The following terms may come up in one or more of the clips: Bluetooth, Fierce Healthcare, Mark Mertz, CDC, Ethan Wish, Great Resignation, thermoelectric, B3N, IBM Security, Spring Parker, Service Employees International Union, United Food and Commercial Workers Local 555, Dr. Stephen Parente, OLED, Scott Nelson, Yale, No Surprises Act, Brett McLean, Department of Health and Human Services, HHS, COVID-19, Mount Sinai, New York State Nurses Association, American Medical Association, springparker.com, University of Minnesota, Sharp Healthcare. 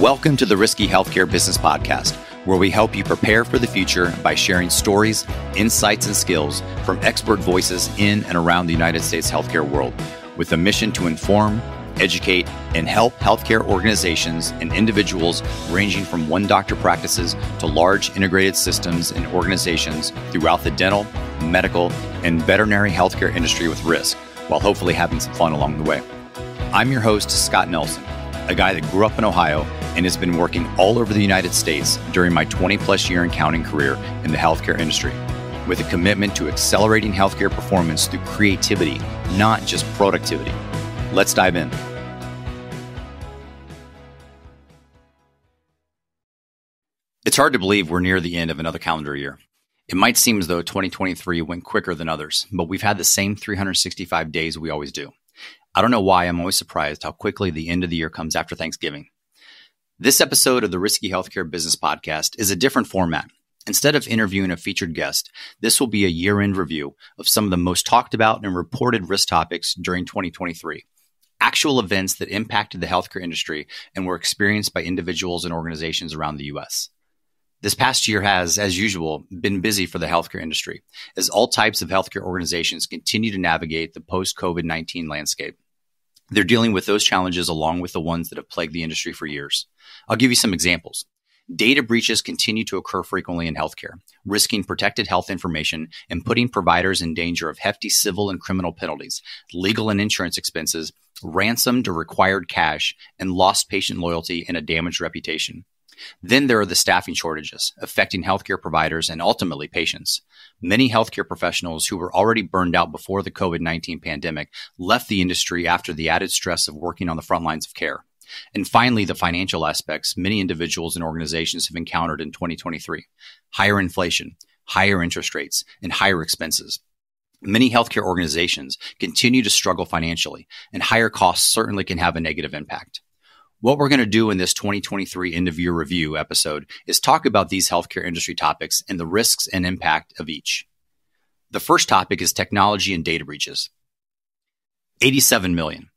Welcome to the Risky Healthcare Business Podcast, where we help you prepare for the future by sharing stories, insights, and skills from expert voices in and around the United States healthcare world, with a mission to inform, educate, and help healthcare organizations and individuals ranging from one-doctor practices to large integrated systems and organizations throughout the dental, medical, and veterinary healthcare industry with risk, while hopefully having some fun along the way. I'm your host, Scott Nelson, a guy that grew up in Ohio and has been working all over the United States during my 20-plus year and counting career in the healthcare industry, with a commitment to accelerating healthcare performance through creativity, not just productivity. Let's dive in. It's hard to believe we're near the end of another calendar year. It might seem as though 2023 went quicker than others, but we've had the same 365 days we always do. I don't know why, I'm always surprised how quickly the end of the year comes after Thanksgiving. This episode of the Risky Healthcare Business Podcast is a different format. Instead of interviewing a featured guest, this will be a year-end review of some of the most talked about and reported risk topics during 2023. Actual events that impacted the healthcare industry and were experienced by individuals and organizations around the U.S. This past year has, as usual, been busy for the healthcare industry, as all types of healthcare organizations continue to navigate the post-COVID-19 landscape. They're dealing with those challenges along with the ones that have plagued the industry for years. I'll give you some examples. Data breaches continue to occur frequently in healthcare, risking protected health information and putting providers in danger of hefty civil and criminal penalties, legal and insurance expenses, ransomed or required cash, and lost patient loyalty and a damaged reputation. Then there are the staffing shortages affecting healthcare providers and ultimately patients. Many healthcare professionals who were already burned out before the COVID-19 pandemic left the industry after the added stress of working on the front lines of care. And finally, the financial aspects many individuals and organizations have encountered in 2023: higher inflation, higher interest rates, and higher expenses. Many healthcare organizations continue to struggle financially, and higher costs certainly can have a negative impact. What we're going to do in this 2023 end-of-year review episode is talk about these healthcare industry topics and the risks and impact of each. The first topic is technology and data breaches. 87 million.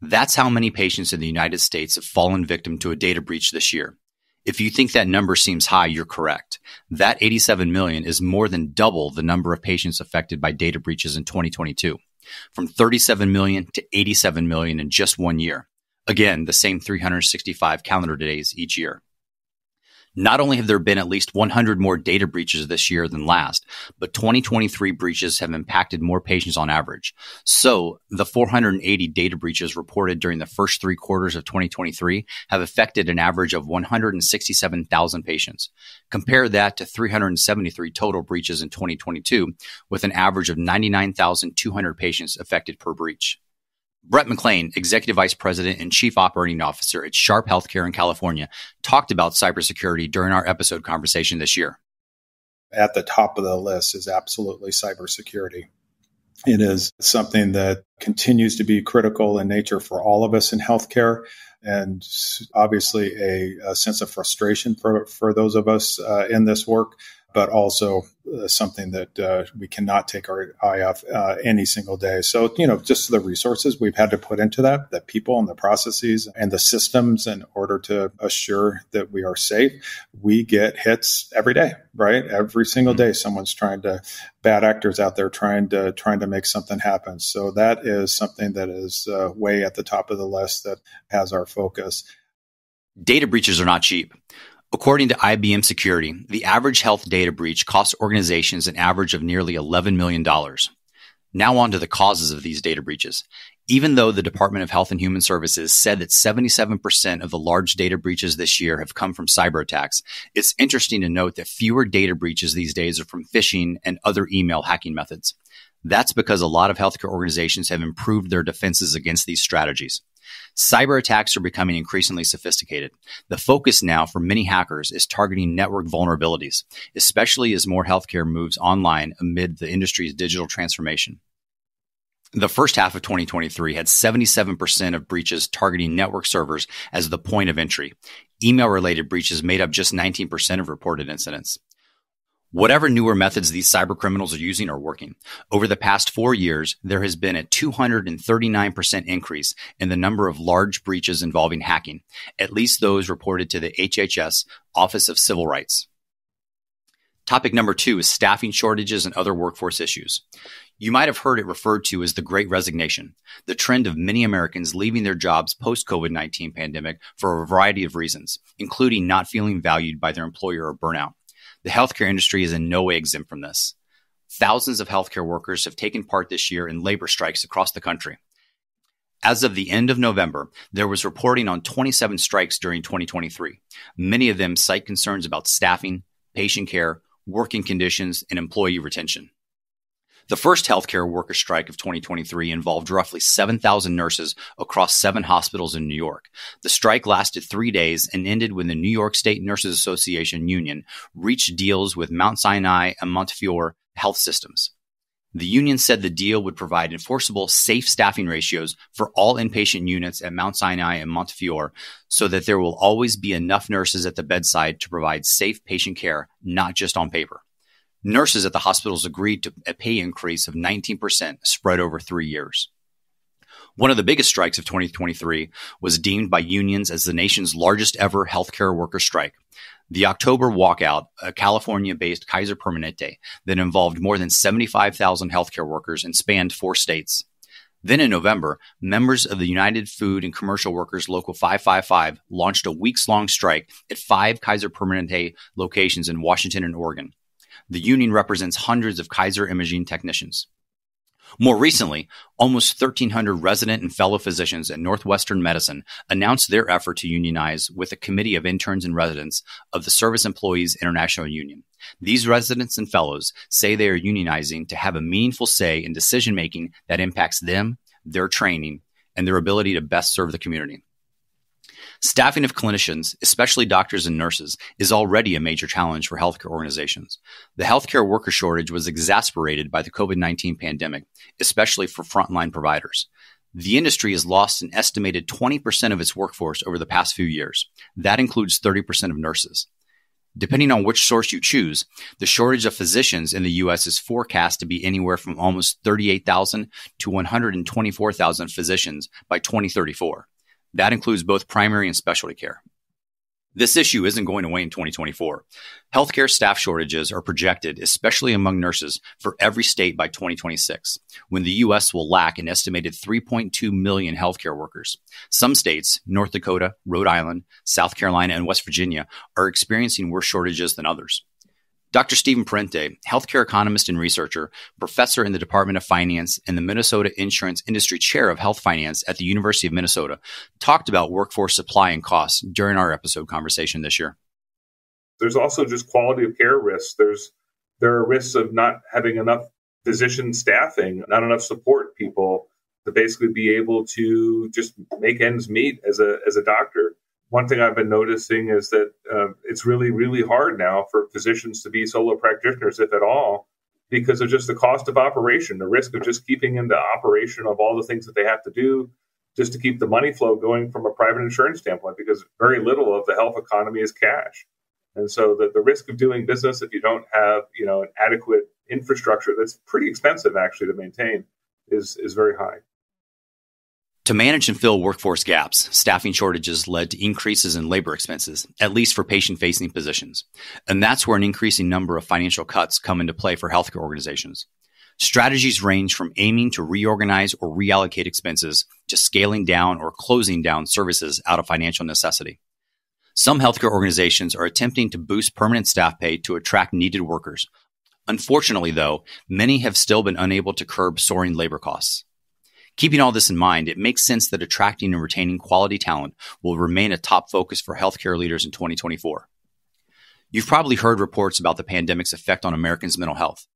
That's how many patients in the United States have fallen victim to a data breach this year. If you think that number seems high, you're correct. That 87 million is more than double the number of patients affected by data breaches in 2022, from 37 million to 87 million in just 1 year. Again, the same 365 calendar days each year. Not only have there been at least 100 more data breaches this year than last, but 2023 breaches have impacted more patients on average. So the 480 data breaches reported during the first 3 quarters of 2023 have affected an average of 167,000 patients. Compare that to 373 total breaches in 2022, with an average of 99,200 patients affected per breach. Brett McLean, Executive Vice President and Chief Operating Officer at Sharp Healthcare in California, talked about cybersecurity during our episode conversation this year. At the top of the list is absolutely cybersecurity. It is something that continues to be critical in nature for all of us in healthcare, and obviously a sense of frustration for those of us in this work, but also something that we cannot take our eye off any single day. So, just the resources we've had to put into that, the people and the processes and the systems in order to assure that we are safe. We get hits every day, right? Every single day, someone's bad actors out there trying to make something happen. So that is something that is way at the top of the list that has our focus. Data breaches are not cheap. According to IBM Security, the average health data breach costs organizations an average of nearly $11 million. Now on to the causes of these data breaches. Even though the Department of Health and Human Services said that 77% of the large data breaches this year have come from cyber attacks, it's interesting to note that fewer data breaches these days are from phishing and other email hacking methods. That's because a lot of healthcare organizations have improved their defenses against these strategies. Cyber attacks are becoming increasingly sophisticated. The focus now for many hackers is targeting network vulnerabilities, especially as more healthcare moves online amid the industry's digital transformation. The first half of 2023 had 77% of breaches targeting network servers as the point of entry. Email-related breaches made up just 19% of reported incidents. Whatever newer methods these cyber criminals are using are working. Over the past 4 years, there has been a 239% increase in the number of large breaches involving hacking, at least those reported to the HHS, Office of Civil Rights. Topic number 2 is staffing shortages and other workforce issues. You might have heard it referred to as the Great Resignation, the trend of many Americans leaving their jobs post-COVID-19 pandemic for a variety of reasons, including not feeling valued by their employer or burnout. The healthcare industry is in no way exempt from this. Thousands of healthcare workers have taken part this year in labor strikes across the country. As of the end of November, there was reporting on 27 strikes during 2023. Many of them cite concerns about staffing, patient care, working conditions, and employee retention. The first healthcare worker strike of 2023 involved roughly 7,000 nurses across 7 hospitals in New York. The strike lasted 3 days and ended when the New York State Nurses Association Union reached deals with Mount Sinai and Montefiore health systems. The union said the deal would provide enforceable, safe staffing ratios for all inpatient units at Mount Sinai and Montefiore so that there will always be enough nurses at the bedside to provide safe patient care, not just on paper. Nurses at the hospitals agreed to a pay increase of 19% spread over 3 years. One of the biggest strikes of 2023 was deemed by unions as the nation's largest ever healthcare worker strike. The October walkout, a California-based Kaiser Permanente, that involved more than 75,000 healthcare workers and spanned 4 states. Then in November, members of the United Food and Commercial Workers Local 555 launched a weeks-long strike at 5 Kaiser Permanente locations in Washington and Oregon. The union represents hundreds of Kaiser imaging technicians. More recently, almost 1,300 resident and fellow physicians at Northwestern Medicine announced their effort to unionize with a committee of interns and residents of the Service Employees International Union. These residents and fellows say they are unionizing to have a meaningful say in decision-making that impacts them, their training, and their ability to best serve the community. Staffing of clinicians, especially doctors and nurses, is already a major challenge for healthcare organizations. The healthcare worker shortage was exacerbated by the COVID-19 pandemic, especially for frontline providers. The industry has lost an estimated 20% of its workforce over the past few years. That includes 30% of nurses. Depending on which source you choose, the shortage of physicians in the U.S. is forecast to be anywhere from almost 38,000 to 124,000 physicians by 2034. That includes both primary and specialty care. This issue isn't going away in 2024. Healthcare staff shortages are projected, especially among nurses, for every state by 2026, when the U.S. will lack an estimated 3.2 million healthcare workers. Some states, North Dakota, Rhode Island, South Carolina, and West Virginia, are experiencing worse shortages than others. Dr. Stephen Parente, healthcare economist and researcher, professor in the Department of Finance and the Minnesota Insurance Industry Chair of Health Finance at the University of Minnesota, talked about workforce supply and costs during our episode conversation this year. There's also just quality of care risks. There are risks of not having enough physician staffing, not enough support people to basically be able to just make ends meet as a doctor. One thing I've been noticing is that it's really, really hard now for physicians to be solo practitioners, if at all, because of just the cost of operation, the risk of just keeping in the operation of all the things that they have to do just to keep the money flow going from a private insurance standpoint, because very little of the health economy is cash. And so the risk of doing business, if you don't have an adequate infrastructure that's pretty expensive actually to maintain, is very high. To manage and fill workforce gaps, staffing shortages led to increases in labor expenses, at least for patient-facing positions. And that's where an increasing number of financial cuts come into play for healthcare organizations. Strategies range from aiming to reorganize or reallocate expenses to scaling down or closing down services out of financial necessity. Some healthcare organizations are attempting to boost permanent staff pay to attract needed workers. Unfortunately, though, many have still been unable to curb soaring labor costs. Keeping all this in mind, it makes sense that attracting and retaining quality talent will remain a top focus for healthcare leaders in 2024. You've probably heard reports about the pandemic's effect on Americans' mental health.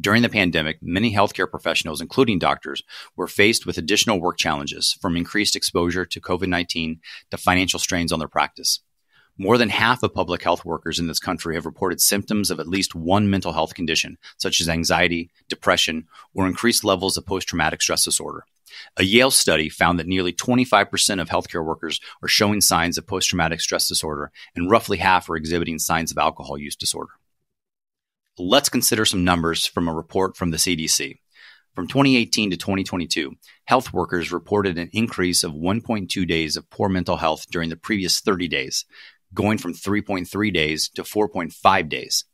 During the pandemic, many healthcare professionals, including doctors, were faced with additional work challenges, from increased exposure to COVID-19 to financial strains on their practice. More than half of public health workers in this country have reported symptoms of at least one mental health condition, such as anxiety, depression, or increased levels of post-traumatic stress disorder. A Yale study found that nearly 25% of healthcare workers are showing signs of post-traumatic stress disorder, and roughly half are exhibiting signs of alcohol use disorder. let's consider some numbers from a report from the CDC. From 2018 to 2022, health workers reported an increase of 1.2 days of poor mental health during the previous 30 days, going from 3.3 days to 4.5 days.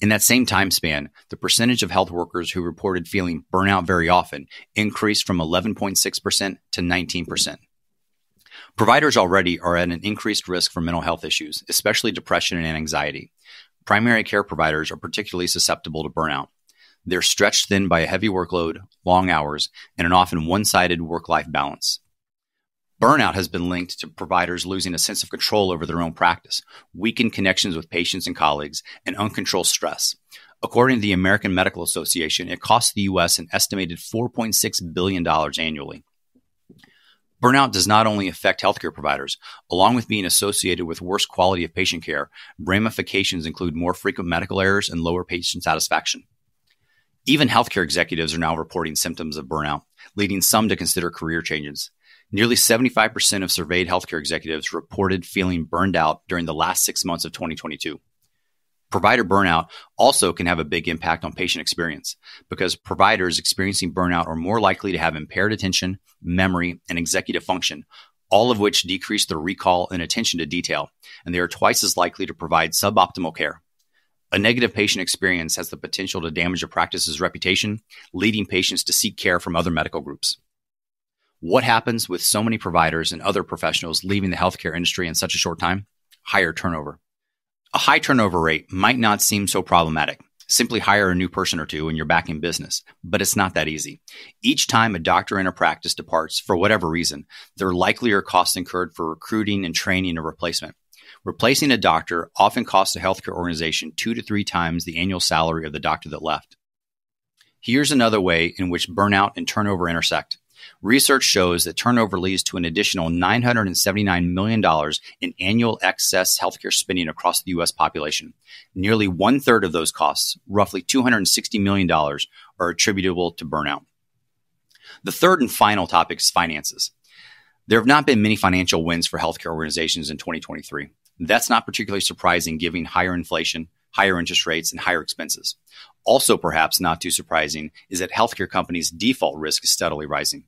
In that same time span, the percentage of health workers who reported feeling burnout very often increased from 11.6% to 19%. Providers already are at an increased risk for mental health issues, especially depression and anxiety. Primary care providers are particularly susceptible to burnout. They're stretched thin by a heavy workload, long hours, and an often one-sided work-life balance. Burnout has been linked to providers losing a sense of control over their own practice, weakened connections with patients and colleagues, and uncontrolled stress. According to the American Medical Association, it costs the U.S. an estimated $4.6 billion annually. Burnout does not only affect healthcare providers. Along with being associated with worse quality of patient care, ramifications include more frequent medical errors and lower patient satisfaction. Even healthcare executives are now reporting symptoms of burnout, leading some to consider career changes. Nearly 75% of surveyed healthcare executives reported feeling burned out during the last 6 months of 2022. Provider burnout also can have a big impact on patient experience because providers experiencing burnout are more likely to have impaired attention, memory, and executive function, all of which decrease their recall and attention to detail, and they are twice as likely to provide suboptimal care. A negative patient experience has the potential to damage a practice's reputation, leading patients to seek care from other medical groups. What happens with so many providers and other professionals leaving the healthcare industry in such a short time? Higher turnover. A high turnover rate might not seem so problematic. Simply hire a new person or two and you're back in business, but it's not that easy. Each time a doctor in a practice departs, for whatever reason, there likely are costs incurred for recruiting and training a replacement. Replacing a doctor often costs a healthcare organization 2 to 3 times the annual salary of the doctor that left. Here's another way in which burnout and turnover intersect. Research shows that turnover leads to an additional $979 million in annual excess healthcare spending across the U.S. population. Nearly one-third of those costs, roughly $260 million, are attributable to burnout. The third and final topic is finances. There have not been many financial wins for healthcare organizations in 2023. That's not particularly surprising given higher inflation, higher interest rates, and higher expenses. Also, perhaps not too surprising, is that healthcare companies' default risk is steadily rising.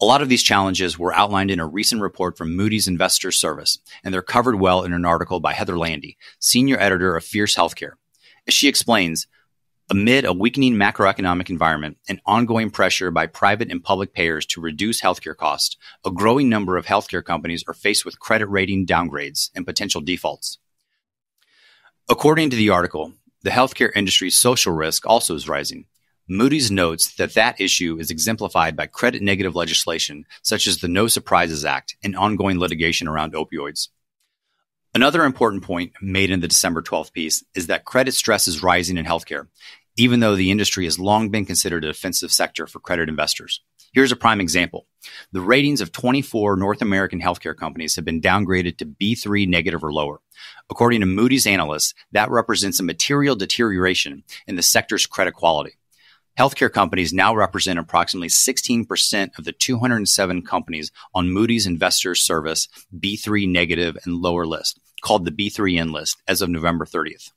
A lot of these challenges were outlined in a recent report from Moody's Investors Service, and they're covered well in an article by Heather Landy, senior editor of Fierce Healthcare. As she explains, amid a weakening macroeconomic environment and ongoing pressure by private and public payers to reduce healthcare costs, a growing number of healthcare companies are faced with credit rating downgrades and potential defaults. According to the article, the healthcare industry's social risk also is rising. Moody's notes that issue is exemplified by credit-negative legislation, such as the No Surprises Act and ongoing litigation around opioids. Another important point made in the December 12th piece is that credit stress is rising in healthcare, even though the industry has long been considered a defensive sector for credit investors. Here's a prime example. The ratings of 24 North American healthcare companies have been downgraded to B3 negative or lower. According to Moody's analysts, that represents a material deterioration in the sector's credit quality. Healthcare companies now represent approximately 16% of the 207 companies on Moody's Investors Service B3 negative and lower list, called the B3N list, as of November 30th.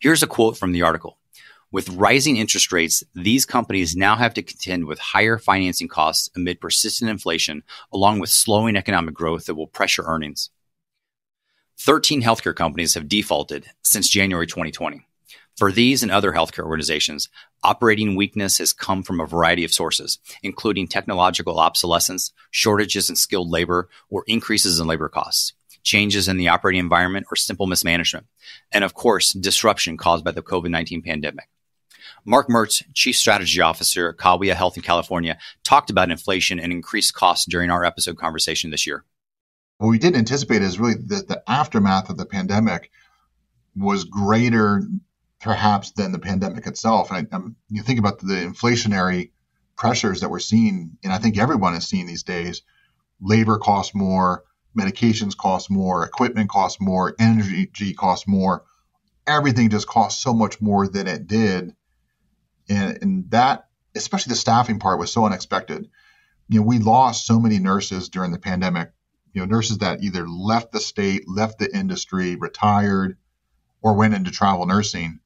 Here's a quote from the article. With rising interest rates, these companies now have to contend with higher financing costs amid persistent inflation, along with slowing economic growth that will pressure earnings. 13 healthcare companies have defaulted since January 2020. For these and other healthcare organizations, operating weakness has come from a variety of sources, including technological obsolescence, shortages in skilled labor, or increases in labor costs, changes in the operating environment, or simple mismanagement, and of course, disruption caused by the COVID-19 pandemic. Mark Mertz, Chief Strategy Officer at Kawia Health in California, talked about inflation and increased costs during our episode conversation this year. What we didn't anticipate is really that the aftermath of the pandemic was greater perhaps than the pandemic itself. And you think about the inflationary pressures that we're seeing, and I think everyone is seeing these days, labor costs more, medications cost more, equipment costs more, energy costs more. Everything just costs so much more than it did. And that, especially the staffing part, was so unexpected. You know, we lost so many nurses during the pandemic, you know, nurses that either left the state, left the industry, retired, or went into travel nursing,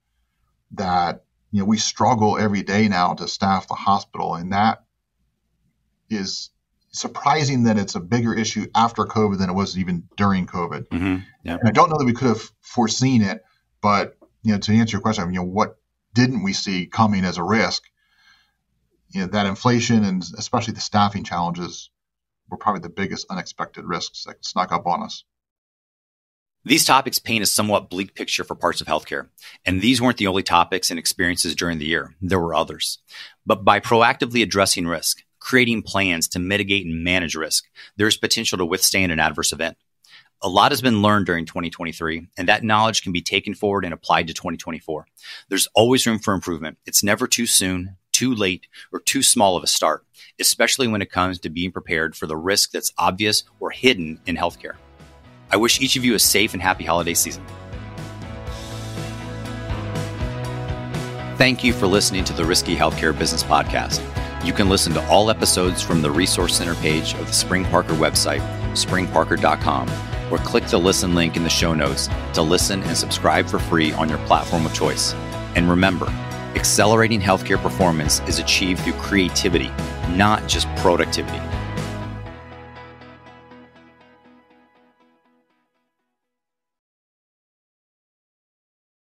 that, you know, we struggle every day now to staff the hospital. And that is surprising that it's a bigger issue after COVID than it was even during COVID. Mm-hmm. Yep. And I don't know that we could have foreseen it, but, you know, to answer your question, you know, what didn't we see coming as a risk? You know, that inflation and especially the staffing challenges were probably the biggest unexpected risks that snuck up on us. These topics paint a somewhat bleak picture for parts of healthcare, and these weren't the only topics and experiences during the year. There were others. But by proactively addressing risk, creating plans to mitigate and manage risk, there is potential to withstand an adverse event. A lot has been learned during 2023, and that knowledge can be taken forward and applied to 2024. There's always room for improvement. It's never too soon, too late, or too small of a start, especially when it comes to being prepared for the risk that's obvious or hidden in healthcare. I wish each of you a safe and happy holiday season. Thank you for listening to the Risky Healthcare Business Podcast. You can listen to all episodes from the Resource Center page of the Spring Parker website, springparker.com, or click the listen link in the show notes to listen and subscribe for free on your platform of choice. And remember, accelerating healthcare performance is achieved through creativity, not just productivity.